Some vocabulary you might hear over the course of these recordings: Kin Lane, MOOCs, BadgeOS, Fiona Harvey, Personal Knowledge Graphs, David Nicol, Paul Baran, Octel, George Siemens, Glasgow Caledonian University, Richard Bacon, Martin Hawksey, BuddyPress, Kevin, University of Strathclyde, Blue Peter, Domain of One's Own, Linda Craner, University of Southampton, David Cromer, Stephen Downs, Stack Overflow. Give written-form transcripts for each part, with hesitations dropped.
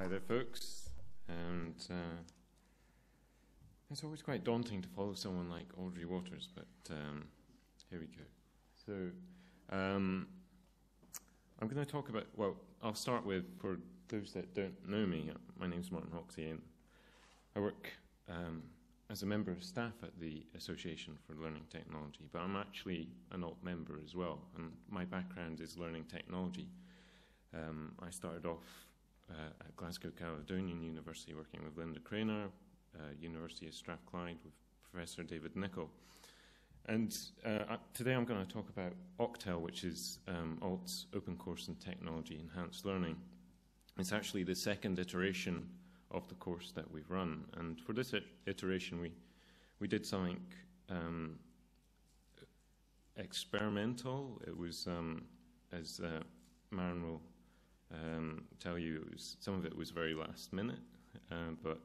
Hi there, folks. And it's always quite daunting to follow someone like Audrey Waters, but here we go. So I'm going to talk about, well, I'll start with, for those that don't know me, my name's Martin Hawksey, and I work as a member of staff at the Association for Learning Technology, but I'm actually an alt member as well, and my background is learning technology. I started off at Glasgow Caledonian University working with Linda Craner, University of Strathclyde with Professor David Nicol. And today I'm going to talk about Octel, which is Alt's Open Course in Technology Enhanced Learning. It's actually the second iteration of the course that we've run. And for this iteration, we did something experimental. It was, as Maren will tell you, it was, some of it was very last minute. But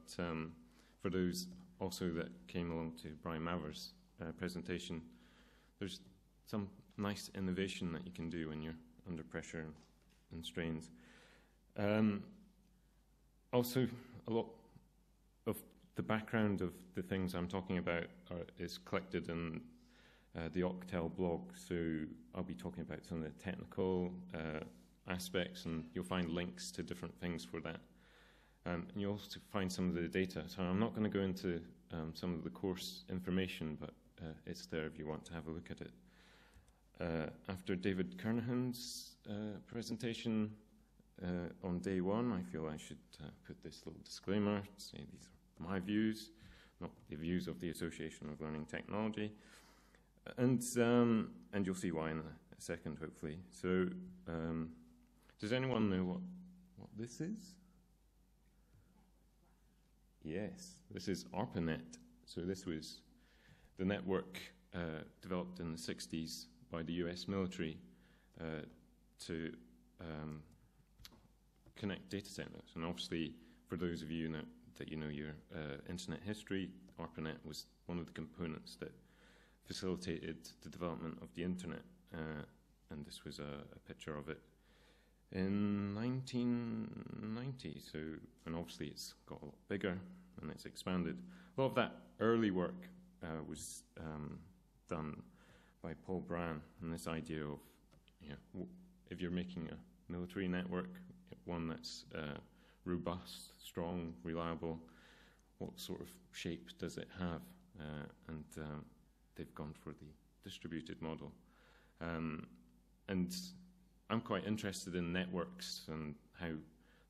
for those also that came along to Brian Maver's presentation, there's some nice innovation that you can do when you're under pressure and strains. Also, a lot of the background of the things I'm talking about is collected in the Octel blog, so I'll be talking about some of the technical aspects, and you'll find links to different things for that. And you'll also find some of the data. So I'm not going to go into some of the course information, but it's there if you want to have a look at it. After David Kernahan's presentation, on day one, I feel I should put this little disclaimer to say these are my views, not the views of the Association of Learning Technology, and you'll see why in a second, hopefully. So, does anyone know what this is? Yes, this is ARPANET. So this was the network developed in the 60s by the US military to connect data centers, and obviously for those of you that you know your internet history, ARPANET was one of the components that facilitated the development of the internet, and this was a picture of it in 1990. So, and obviously it's got a lot bigger and it's expanded. A lot of that early work was done by Paul Baran, and this idea of, you know, if you're making a military network, one that's robust, strong, reliable, what sort of shape does it have? And they've gone for the distributed model. And I'm quite interested in networks, and how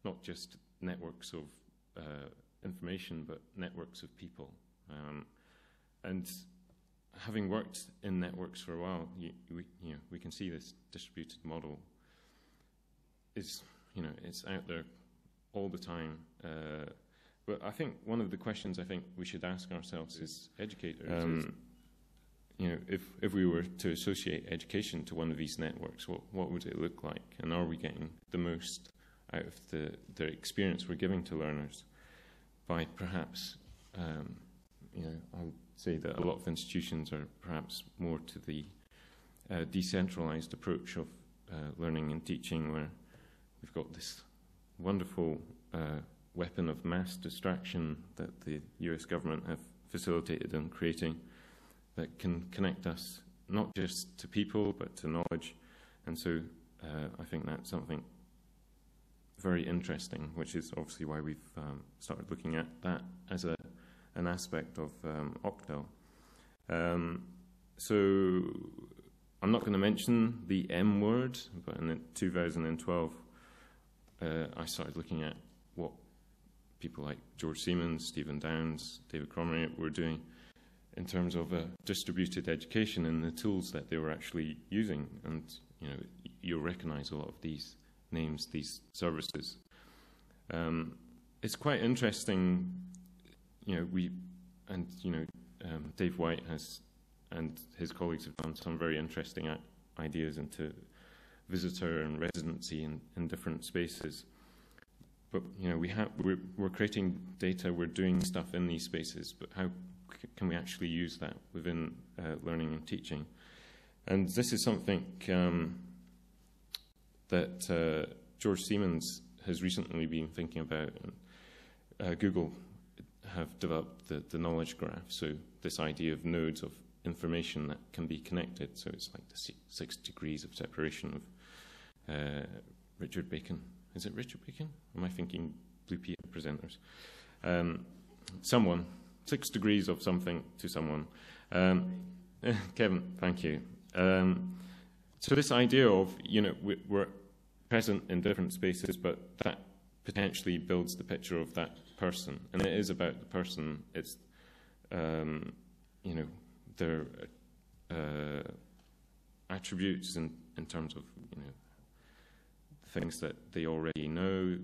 not just networks of information, but networks of people. And having worked in networks for a while, we can see this distributed model is, you know, it's out there all the time. But I think one of the questions I think we should ask ourselves as educators is, you know, if we were to associate education to one of these networks, what would it look like? And are we getting the most out of the experience we're giving to learners by perhaps, you know, I would say that a lot of institutions are perhaps more to the decentralized approach of learning and teaching, where we've got this wonderful weapon of mass distraction that the US government have facilitated in creating, that can connect us not just to people but to knowledge. And so I think that's something very interesting, which is obviously why we've started looking at that as an aspect of Octel. So I'm not going to mention the M word, but in 2012, I started looking at what people like George Siemens, Stephen Downs, David Cromer were doing in terms of distributed education and the tools that they were actually using. And, you know, you'll recognize a lot of these names, these services. It's quite interesting, you know, Dave White has, and his colleagues have done some very interesting ideas into visitor and residency in different spaces. But, you know, we're creating data, we're doing stuff in these spaces, but how can we actually use that within learning and teaching? And this is something that George Siemens has recently been thinking about, Google have developed the knowledge graph, so this idea of nodes of information that can be connected, so it's like the 6 degrees of separation of Richard Bacon. Is it Richard Bacon? Am I thinking Blue Peter presenters? Someone, 6 degrees of something to someone. Kevin, thank you. So this idea of, you know, we're present in different spaces, but that potentially builds the picture of that person, and it is about the person. It's, you know, their attributes in terms of, you know, things that they already know,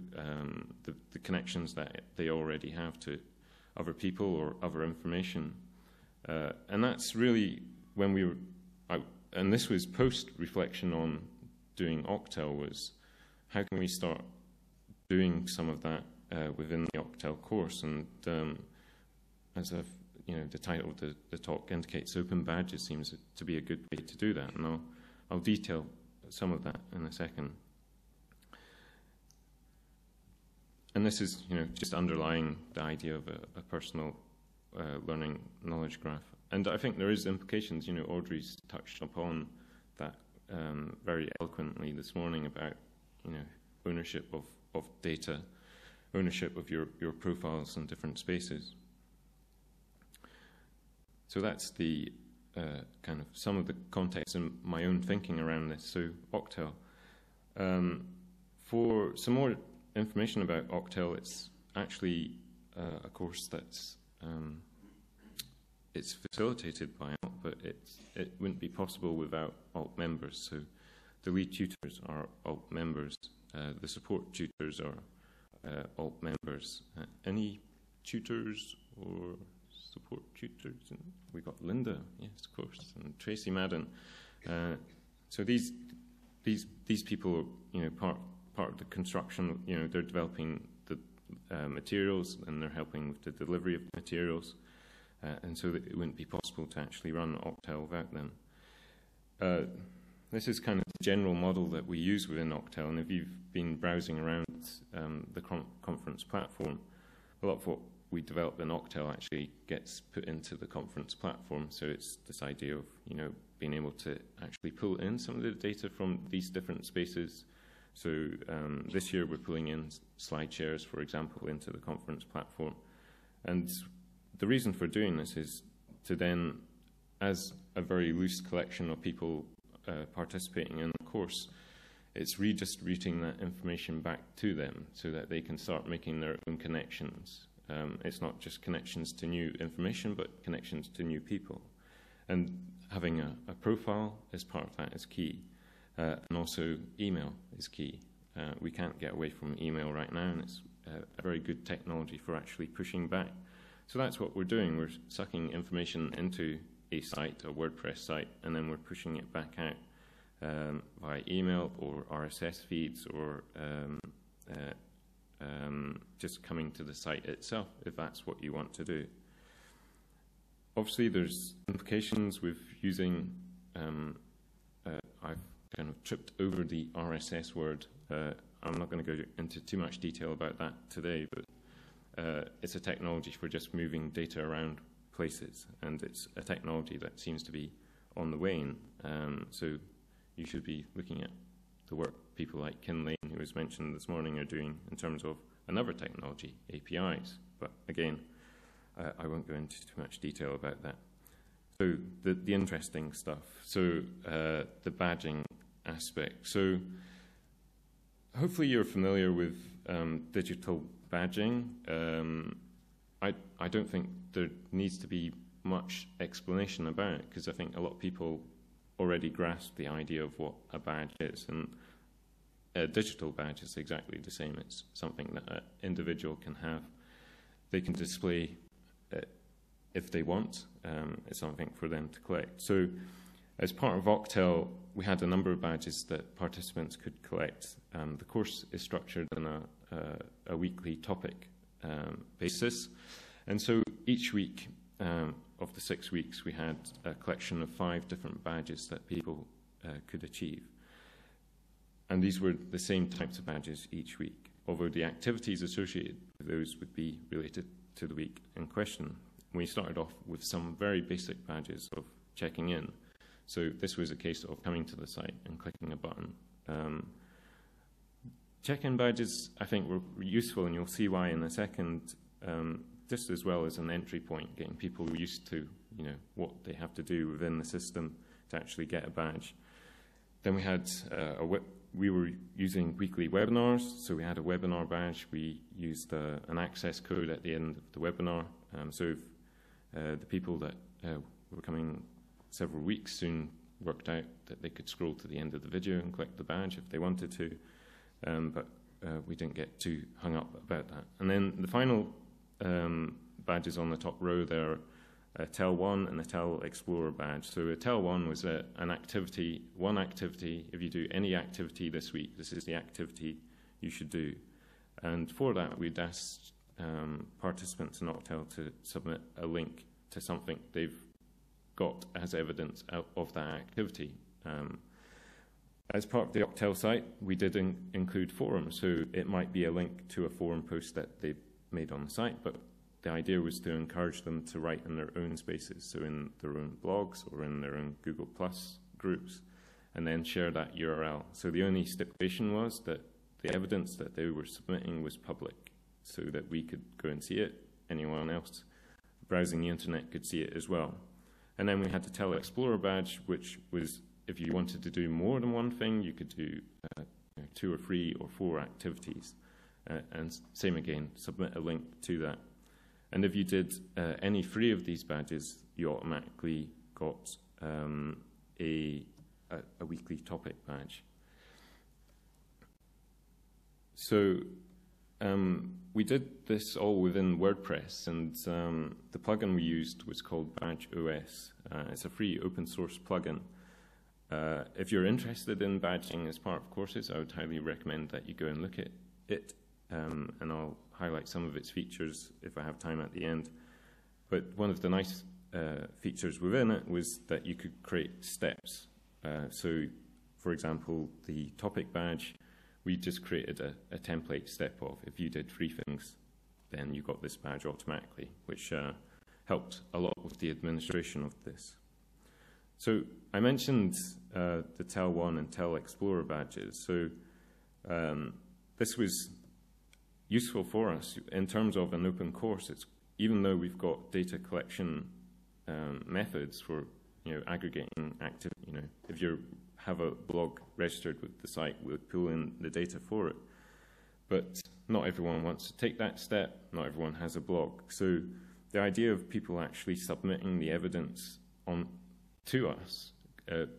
the connections that they already have to other people or other information, and that's really when we were. And this was post-reflection on doing Octel, was how can we start doing some of that within the Octel course? And as I've, you know, the title of the talk indicates, Open Badges seems to be a good way to do that, and I'll detail some of that in a second. And this is, you know, just underlying the idea of a personal learning knowledge graph. And I think there is implications, you know, Audrey's touched upon that very eloquently this morning about, you know, ownership of data, ownership of your profiles in different spaces. So that's the kind of some of the context and my own thinking around this. So Octel. For some more information about Octel, it's actually a course that's... it's facilitated by ALT, but it wouldn't be possible without ALT members. So the lead tutors are ALT members. The support tutors are ALT members. Any tutors or support tutors? And we got Linda, yes, of course, and Tracy Madden. So these people are, you know, part of the construction. You know, they're developing the materials, and they're helping with the delivery of the materials. And so that it wouldn't be possible to actually run Octel without them. This is kind of the general model that we use within Octel, and if you've been browsing around the conference platform, a lot of what we develop in Octel actually gets put into the conference platform. So it's this idea of, you know, being able to actually pull in some of the data from these different spaces. So this year we're pulling in slide shares, for example, into the conference platform. And the reason for doing this is to then, as a very loose collection of people participating in the course, it's redistributing that information back to them so that they can start making their own connections. It's not just connections to new information, but connections to new people. And having a profile as part of that is key. And also email is key. We can't get away from email right now, and it's a very good technology for actually pushing back. So that's what we're doing. We're sucking information into a site, a WordPress site, and then we're pushing it back out via email or RSS feeds or just coming to the site itself, if that's what you want to do. Obviously, there's implications with using, I've kind of tripped over the RSS word. I'm not going to go into too much detail about that today, but it's a technology for just moving data around places, and it's a technology that seems to be on the wane. So you should be looking at the work people like Kin Lane, who was mentioned this morning, are doing in terms of another technology, APIs. But again, I won't go into too much detail about that. So the interesting stuff. So the badging aspect. So hopefully you're familiar with digital badging. I don't think there needs to be much explanation about it, because I think a lot of people already grasp the idea of what a badge is, and a digital badge is exactly the same. It's something that an individual can have. They can display it if they want. It's something for them to collect. So as part of Octel, we had a number of badges that participants could collect. The course is structured in a weekly topic basis. And so each week of the 6 weeks, we had a collection of 5 different badges that people could achieve. And these were the same types of badges each week. although the activities associated with those would be related to the week in question. We started off with some very basic badges of checking in. So this was a case of coming to the site and clicking a button. Check-in badges, I think, were useful, and you'll see why in a second, just as well as an entry point, getting people used to, you know, what they have to do within the system to actually get a badge. Then we had we were using weekly webinars, so we had a webinar badge. We used an access code at the end of the webinar. So if, the people that were coming several weeks soon worked out that they could scroll to the end of the video and click the badge if they wanted to. But we didn't get too hung up about that. And then the final badges on the top row there, a Tel 1 and a Tel Explorer badge. So a Tel 1 was an activity, one activity. If you do any activity this week, this is the activity you should do. And for that, we'd asked participants in Octel to submit a link to something they've got as evidence of that activity. As part of the Octel site, we did include forums, so it might be a link to a forum post that they made on the site, but the idea was to encourage them to write in their own spaces, so in their own blogs or in their own Google Plus groups, and then share that URL. So the only stipulation was that the evidence that they were submitting was public, so that we could go and see it. Anyone else browsing the internet could see it as well. And then we had the Tel Explorer badge, which was, if you wanted to do more than one thing, you could do 2 or 3 or 4 activities. And same again, submit a link to that. And if you did any 3 of these badges, you automatically got a weekly topic badge. So we did this all within WordPress, and the plugin we used was called BadgeOS. It's a free open source plugin. If you're interested in badging as part of courses, I would highly recommend that you go and look at it, and I'll highlight some of its features if I have time at the end. But one of the nice features within it was that you could create steps. So, for example, the topic badge, we just created a template step of, if you did 3 things, then you got this badge automatically, which helped a lot with the administration of this. So I mentioned the Tel 1 and Tel Explorer badges. So this was useful for us in terms of an open course. It's, even though we've got data collection methods for, you know, aggregating active, you know, if you have a blog registered with the site, we'll pull in the data for it. But not everyone wants to take that step. Not everyone has a blog. So the idea of people actually submitting the evidence on to us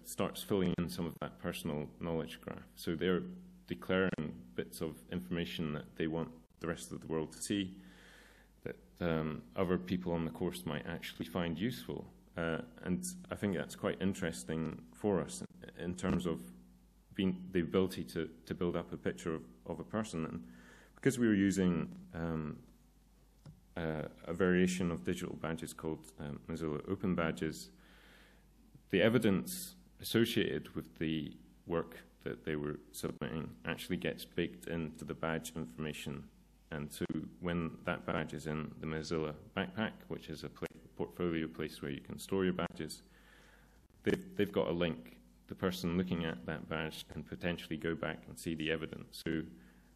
starts filling in some of that personal knowledge graph. So they're declaring bits of information that they want the rest of the world to see, that other people on the course might actually find useful. And I think that's quite interesting for us in terms of being the ability to build up a picture of a person. And because we were using a variation of digital badges called Mozilla Open Badges, the evidence associated with the work that they were submitting actually gets baked into the badge information. And so when that badge is in the Mozilla backpack, which is a portfolio place where you can store your badges, they've got a link. The person looking at that badge can potentially go back and see the evidence. So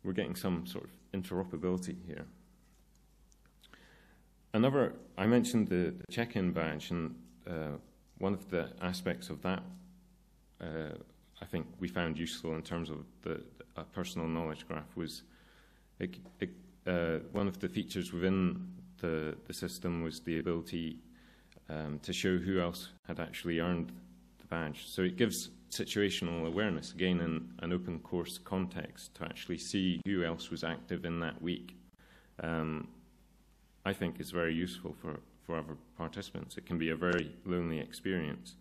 we're getting some sort of interoperability here. Another, I mentioned the check-in badge, and one of the aspects of that, I think we found useful in terms of a personal knowledge graph, was one of the features within the system was the ability to show who else had actually earned the badge. So it gives situational awareness, again, in an open course context, to actually see who else was active in that week. I think is very useful for other participants. It can be a very lonely experience.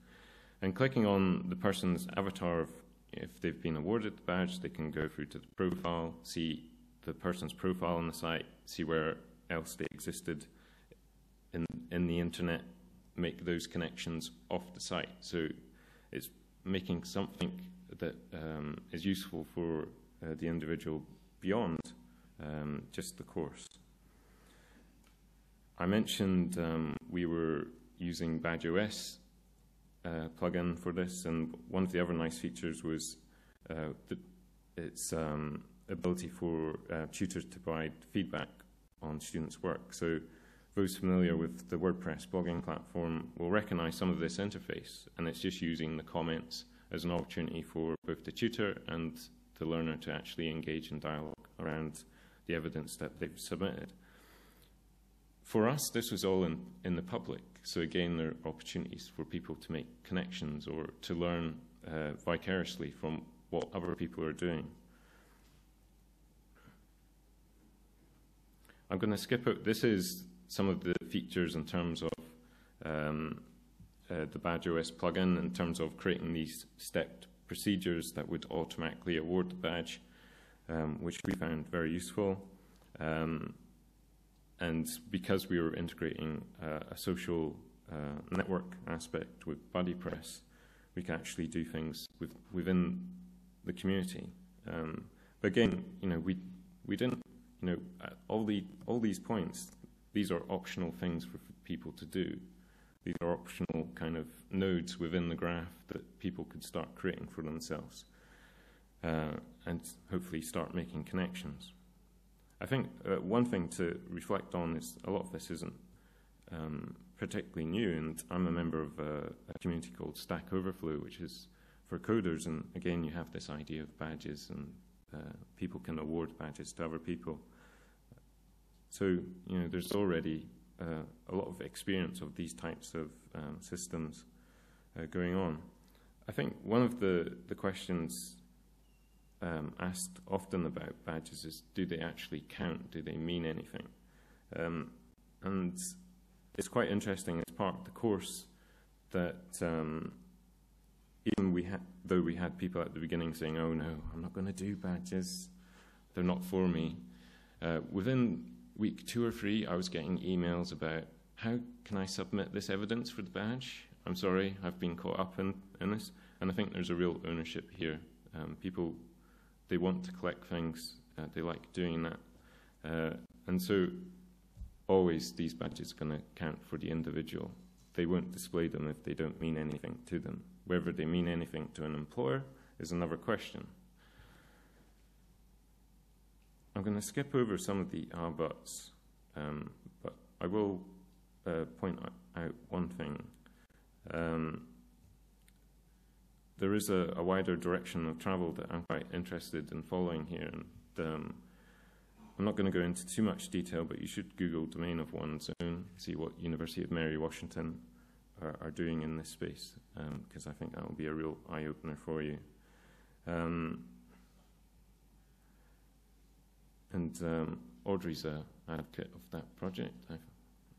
And clicking on the person's avatar, if they've been awarded the badge, they can go through to the profile, see the person's profile on the site, see where else they existed in the internet, make those connections off the site. So it's making something that is useful for the individual beyond just the course. I mentioned we were using BadgeOS plugin for this, and one of the other nice features was its ability for tutors to provide feedback on students' work. So those familiar with the WordPress blogging platform will recognize some of this interface, and it's just using the comments as an opportunity for both the tutor and the learner to actually engage in dialogue around the evidence that they've submitted. For us, this was all in the public, so again there are opportunities for people to make connections or to learn vicariously from what other people are doing. I'm going to skip out, this is some of the features in terms of the BadgeOS plugin, in terms of creating these stepped procedures that would automatically award the badge, which we found very useful. And because we were integrating a social network aspect with BuddyPress, we can actually do things with, within the community. But again, you know, we didn't, you know, all these points. These are optional things for people to do. These are optional kind of nodes within the graph that people could start creating for themselves and hopefully start making connections. I think one thing to reflect on is a lot of this isn't particularly new, and I'm a member of a community called Stack Overflow, which is for coders, and again you have this idea of badges, and people can award badges to other people. So, you know, there's already a lot of experience of these types of systems going on. I think one of the questions asked often about badges is, do they actually count? Do they mean anything? And it's quite interesting as part of the course that even though we had people at the beginning saying, oh no, I'm not going to do badges, they're not for me. Within week 2 or 3, I was getting emails about, how can I submit this evidence for the badge? I'm sorry, I've been caught up in this. And I think there's a real ownership here. People, they want to collect things, they like doing that. And so always these badges are going to count for the individual. They won't display them if they don't mean anything to them. Whether they mean anything to an employer is another question. I'm going to skip over some of the buts, but I will point out one thing. There is a wider direction of travel that I'm quite interested in following here, and I'm not going to go into too much detail, but you should Google Domain of One's Own, see what University of Mary Washington are doing in this space, because I think that will be a real eye-opener for you. And Audrey's an advocate of that project.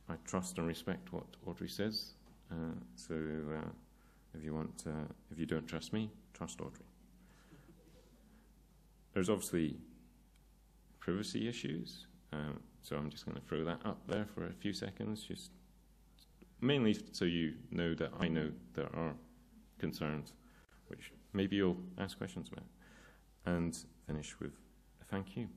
I trust and respect what Audrey says. So if you want, if you don't trust me, trust Audrey. There's obviously privacy issues, so I'm just going to throw that up there for a few seconds, just mainly so you know that I know there are concerns, which maybe you'll ask questions about, and finish with a thank you.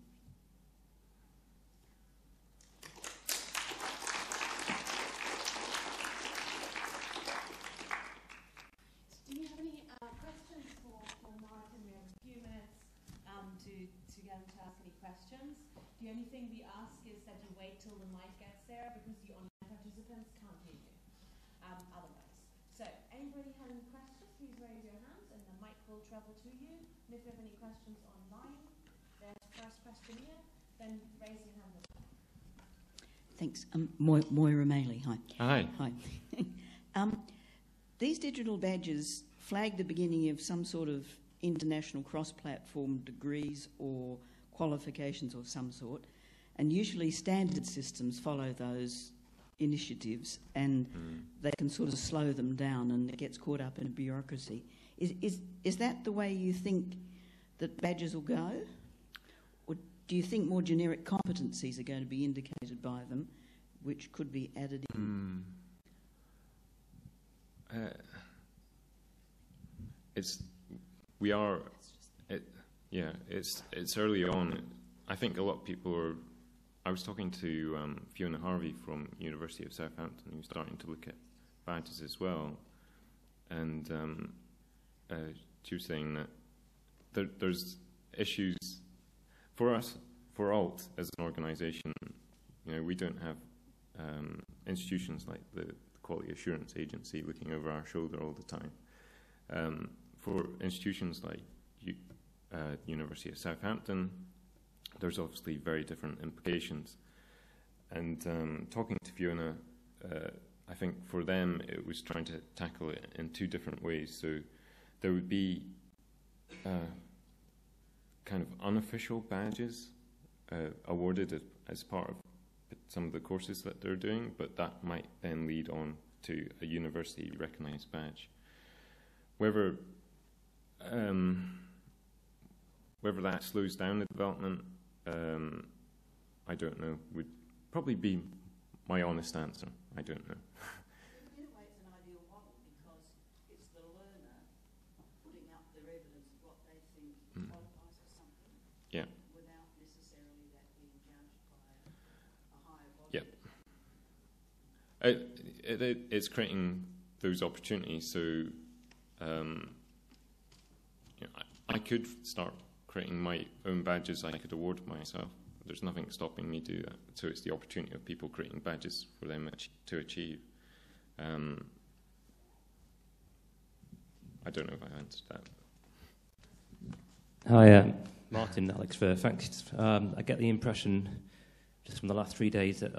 The only thing we ask is that you wait till the mic gets there, because the online participants can't hear you otherwise. So, anybody have any questions, please raise your hands and the mic will travel to you. And if you have any questions online, there's the first question here, then raise your hand. Thanks. Moira Mealy, hi. Hi. Hi. These digital badges flag the beginning of some sort of international cross-platform degrees or qualifications of some sort, and usually standard systems follow those initiatives, and they can sort of slow them down, and it gets caught up in a bureaucracy. Is that the way you think that badges will go? Or do you think more generic competencies are going to be indicated by them, which could be added in? We are... It's early on. I think a lot of people are... I was talking to Fiona Harvey from University of Southampton, who's starting to look at badges as well, and she was saying that there's issues for us, for ALT as an organisation. You know, we don't have institutions like the Quality Assurance Agency looking over our shoulder all the time. For institutions like University of Southampton, there's obviously very different implications. And talking to Fiona, I think for them it was trying to tackle it in two different ways. So there would be kind of unofficial badges awarded as part of some of the courses that they're doing, but that might then lead on to a university recognized badge. Whether whether that slows down the development, I don't know, would probably be my honest answer. I don't know. In a way, it's an ideal model because it's the learner putting up their evidence of what they think qualifies for something, yeah, without necessarily that being judged by a higher body. Yep. It's creating those opportunities. So you know, I could start creating my own badges I could award myself. There's nothing stopping me do that. So it's the opportunity of people creating badges for them to achieve. I don't know if I answered that. Hi, Martin, Alex Fur. Thanks. I get the impression just from the last 3 days that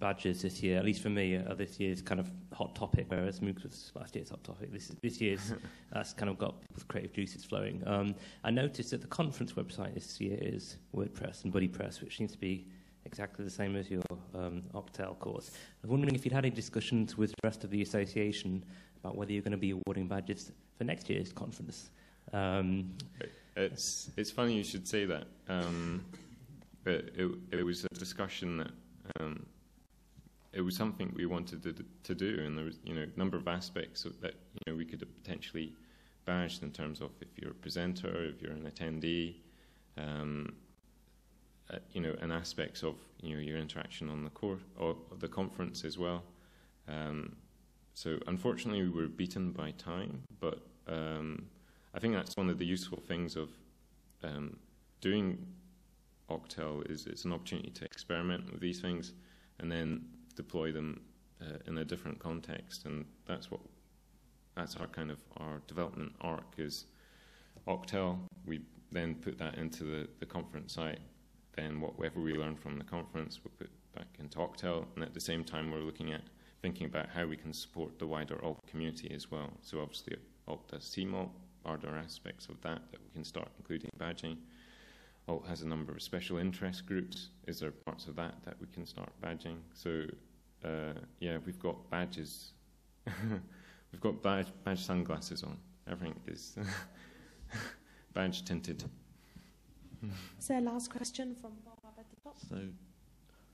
badges this year, at least for me, are this year's kind of hot topic, whereas MOOCs was last year's hot topic. This year's that's kind of got people's creative juices flowing. I noticed that the conference website this year is WordPress and BuddyPress, which seems to be exactly the same as your Octel course. I was wondering if you'd had any discussions with the rest of the association about whether you're going to be awarding badges for next year's conference. It's funny you should say that. It was a discussion that it was something we wanted to do, and there was, you know, a number of aspects of that, you know, we could have potentially badged in terms of if you're a presenter, if you're an attendee, you know, and aspects of, you know, your interaction on the course or the conference as well. So unfortunately, we were beaten by time, but I think that's one of the useful things of doing Octel is it's an opportunity to experiment with these things and then deploy them in a different context, and that's our kind of our development arc is Octel. We then put that into the conference site, then whatever we learn from the conference we'll put back into Octel, and at the same time we're looking at thinking about how we can support the wider ALT community as well. So obviously ALT does CMALT, are there aspects of that that we can start including badging? ALT has a number of special interest groups. Is there parts of that that we can start badging? So, yeah, we've got badges. We've got badge sunglasses on. Everything is badge tinted. So, last question from Bob at the top.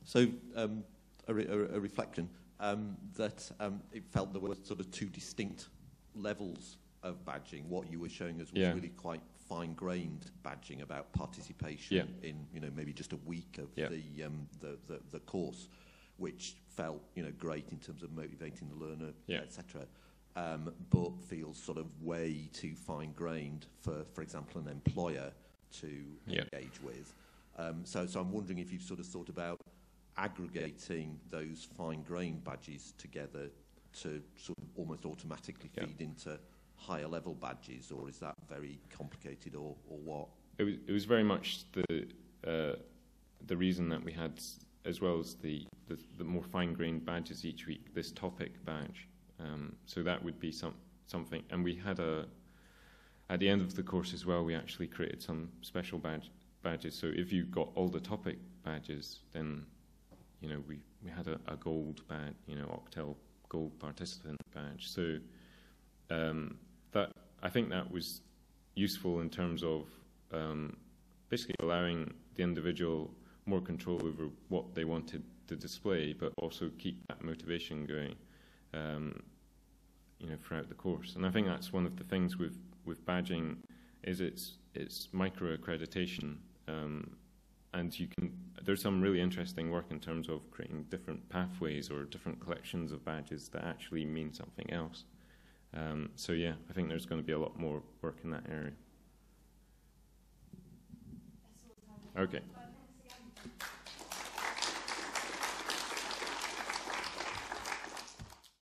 So a reflection that it felt there were sort of two distinct levels of badging. What you were showing us was really quite fine-grained badging about participation in, you know, maybe just a week of the course, which felt, you know, great in terms of motivating the learner, etc. But feels sort of way too fine-grained for example, an employer to engage with. So I'm wondering if you've sort of thought about aggregating those fine-grained badges together to sort of almost automatically feed into higher level badges, or is that very complicated, or what? It was very much the reason that we had, as well as the more fine-grained badges each week, this topic badge. So that would be something, and we had at the end of the course as well, we actually created some special badges. So if you got all the topic badges, then, you know, we had a gold badge, you know, Octel gold participant badge. So that I think that was useful in terms of basically allowing the individual more control over what they wanted to display, but also keep that motivation going, you know, throughout the course. And I think that's one of the things with badging is it's micro accreditation, And you can, there's some really interesting work in terms of creating different pathways or different collections of badges that actually mean something else. So yeah, I think there's going to be a lot more work in that area. Okay.